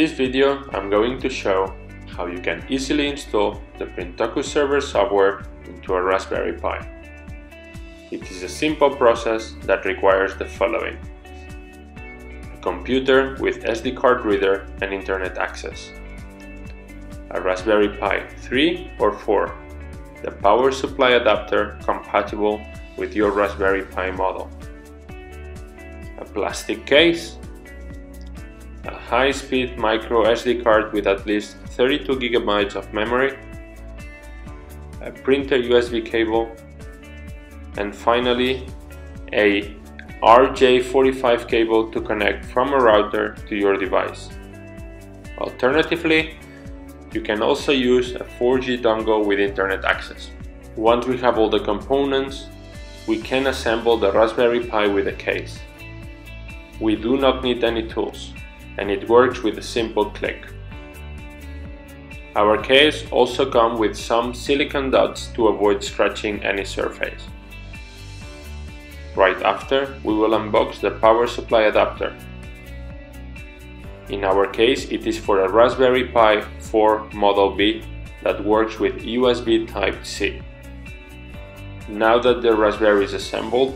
this video, I'm going to show how you can easily install the Printoku Server software into a Raspberry Pi. It is a simple process that requires the following: a computer with SD card reader and internet access, a Raspberry Pi 3 or 4, the power supply adapter compatible with your Raspberry Pi model, a plastic case, a high-speed micro SD card with at least 32 GB of memory, a printer USB cable, and finally a RJ45 cable to connect from a router to your device. Alternatively, you can also use a 4G dongle with internet access. Once we have all the components, we can assemble the Raspberry Pi with a case. We do not need any tools, and it works with a simple click. Our case also comes with some silicone dots to avoid scratching any surface. Right after, we will unbox the power supply adapter. In our case, it is for a Raspberry Pi 4 Model B that works with USB Type-C. Now that the Raspberry is assembled,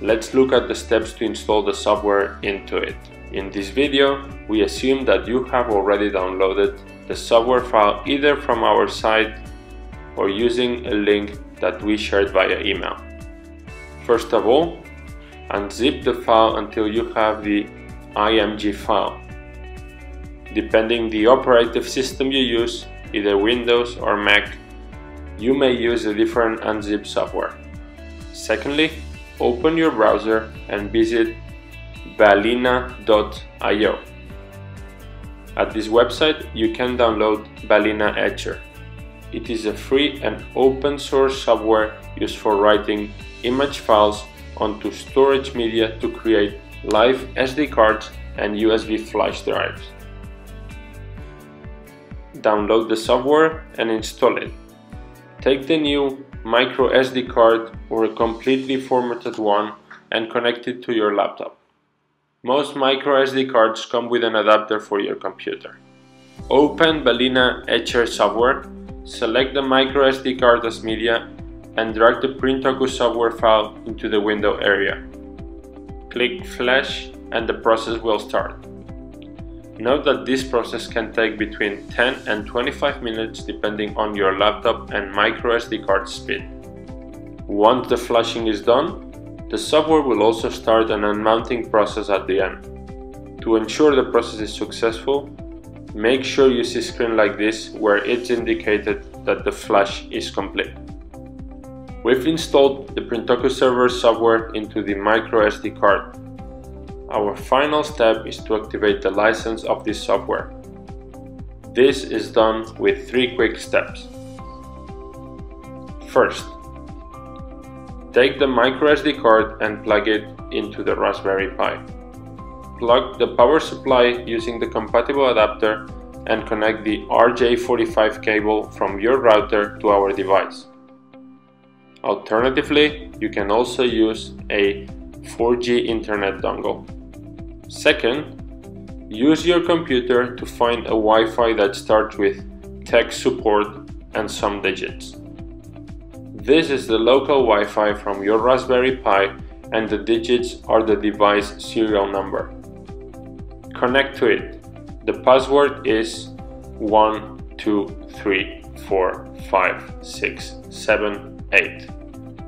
let's look at the steps to install the software into it. In this video, we assume that you have already downloaded the software file either from our site or using a link that we shared via email. First of all, unzip the file until you have the IMG file. Depending the operative system you use, either Windows or Mac, you may use a different unzip software. Secondly, open your browser and visit balena.io. At this website, you can download balenaEtcher. It is a free and open source software used for writing image files onto storage media to create live SD cards and USB flash drives. Download the software and install it. Take the new micro SD card or a completely formatted one and connect it to your laptop. Most micro SD cards come with an adapter for your computer. Open balenaEtcher software, select the micro SD card as media and drag the Printoku software file into the window area. Click Flash and the process will start. Note that this process can take between 10 and 25 minutes depending on your laptop and micro SD card speed. Once the flashing is done, the software will also start an unmounting process at the end. To ensure the process is successful, make sure you see a screen like this where it's indicated that the flash is complete. We've installed the Printoku Server software into the microSD card. Our final step is to activate the license of this software. This is done with three quick steps. First, take the microSD card and plug it into the Raspberry Pi. Plug the power supply using the compatible adapter and connect the RJ45 cable from your router to our device. Alternatively, you can also use a 4G internet dongle. Second, use your computer to find a Wi-Fi that starts with tech support and some digits. This is the local Wi-Fi from your Raspberry Pi and the digits are the device serial number. Connect to it. The password is 12345678.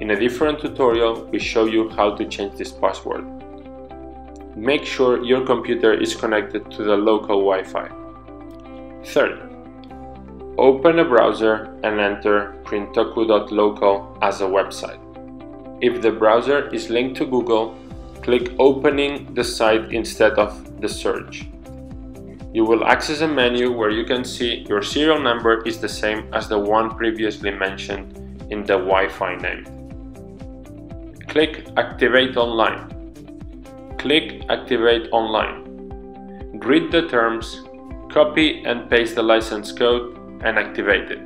In a different tutorial, we show you how to change this password. Make sure your computer is connected to the local Wi-Fi. Third, open a browser and enter printoku.local as a website. If the browser is linked to Google, click opening the site instead of the search. You will access a menu where you can see your serial number is the same as the one previously mentioned in the Wi-Fi name. Click Activate Online. Click Activate Online. Read the terms, copy and paste the license code, and activate it.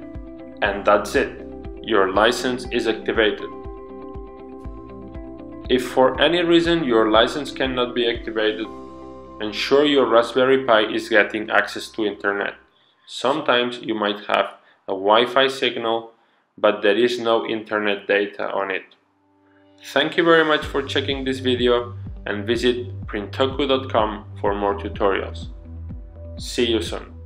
And that's it. Your license is activated. If for any reason your license cannot be activated, Ensure your Raspberry Pi is getting access to internet. Sometimes you might have a Wi-Fi signal, but there is no internet data on it. Thank you very much for checking this video, and visit printoku.com for more tutorials. See you soon.